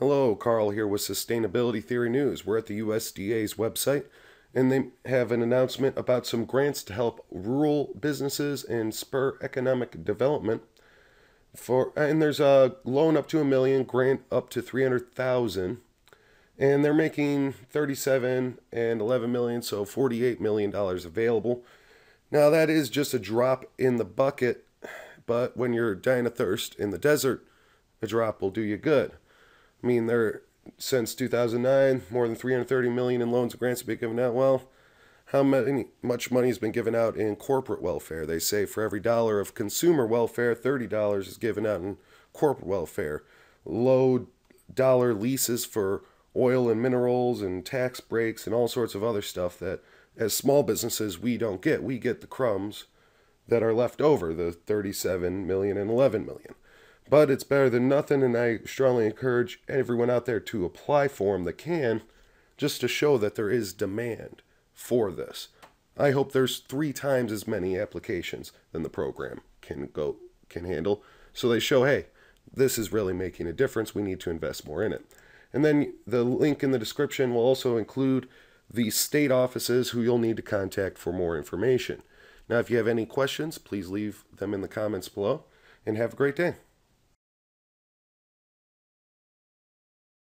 Hello, Carl here with Sustainability Theory News. We're at the USDA's website, and they have an announcement about some grants to help rural businesses and spur economic development. And there's a loan up to $1 million, grant up to $300,000, and they're making $37 and $11 million, so $48 million available. Now that is just a drop in the bucket, but when you're dying of thirst in the desert, a drop will do you good. I mean, since 2009, more than $330 million in loans and grants have been given out. Well, how much money has been given out in corporate welfare? They say for every $1 of consumer welfare, $30 is given out in corporate welfare. Low-dollar leases for oil and minerals and tax breaks and all sorts of other stuff that, as small businesses, we don't get. We get the crumbs that are left over, the $37 million and $11 million. But it's better than nothing, and I strongly encourage everyone out there to apply for them that can, just to show that there is demand for this. I hope there's 3 times as many applications than the program can handle, so they show, hey, this is really making a difference. We need to invest more in it. And then the link in the description will also include the state offices who you'll need to contact for more information. Now, if you have any questions, please leave them in the comments below, and have a great day.